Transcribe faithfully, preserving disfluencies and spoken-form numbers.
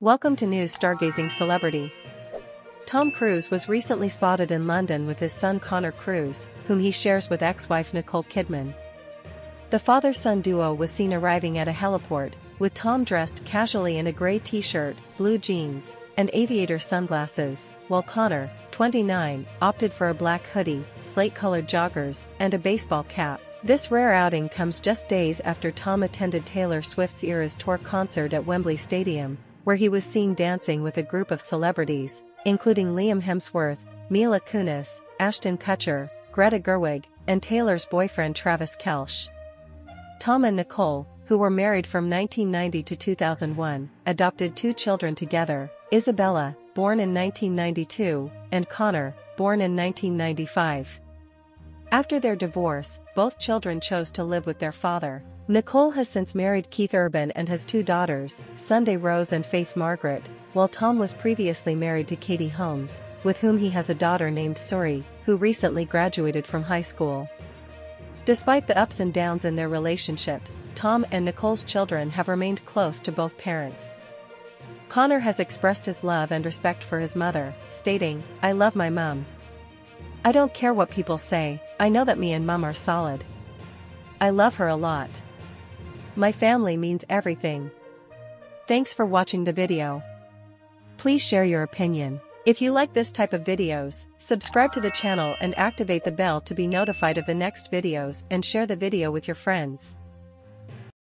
Welcome to News Stargazing Celebrity. Tom Cruise was recently spotted in London with his son Connor Cruise, whom he shares with ex-wife Nicole Kidman. The father-son duo was seen arriving at a heliport, with Tom dressed casually in a grey t-shirt, blue jeans, and aviator sunglasses, while Connor, twenty-nine, opted for a black hoodie, slate-colored joggers, and a baseball cap. This rare outing comes just days after Tom attended Taylor Swift's Eras Tour concert at Wembley Stadium, where he was seen dancing with a group of celebrities, including Liam Hemsworth, Mila Kunis, Ashton Kutcher, Greta Gerwig, and Taylor's boyfriend Travis Kelce. Tom and Nicole, who were married from nineteen ninety to two thousand one, adopted two children together, Isabella, born in nineteen ninety-two, and Connor, born in nineteen ninety-five. After their divorce, both children chose to live with their father. Nicole has since married Keith Urban and has two daughters, Sunday Rose and Faith Margaret, while Tom was previously married to Katie Holmes, with whom he has a daughter named Suri, who recently graduated from high school. Despite the ups and downs in their relationships, Tom and Nicole's children have remained close to both parents. Connor has expressed his love and respect for his mother, stating, "I love my mum. I don't care what people say, I know that me and mum are solid. I love her a lot. My family means everything." Thanks for watching the video. Please share your opinion. If you like this type of videos, subscribe to the channel and activate the bell to be notified of the next videos, and share the video with your friends.